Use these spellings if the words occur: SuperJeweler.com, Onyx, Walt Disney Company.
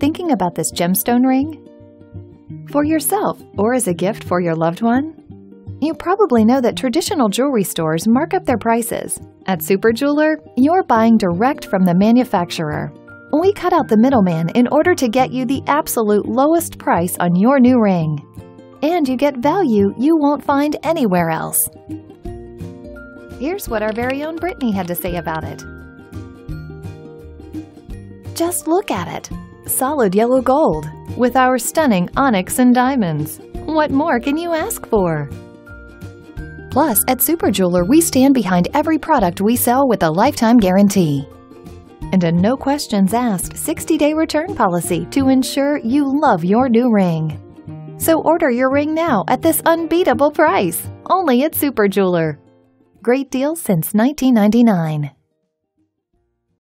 Thinking about this gemstone ring? For yourself or as a gift for your loved one? You probably know that traditional jewelry stores mark up their prices. At SuperJeweler, you're buying direct from the manufacturer. We cut out the middleman in order to get you the absolute lowest price on your new ring. And you get value you won't find anywhere else. Here's what our very own Brittany had to say about it. Just look at it. Solid yellow gold with our stunning onyx and diamonds. What more can you ask for? Plus, at SuperJeweler, we stand behind every product we sell with a lifetime guarantee. And a no questions asked 60-day return policy to ensure you love your new ring. So order your ring now at this unbeatable price, only at SuperJeweler. Great deal since 1999.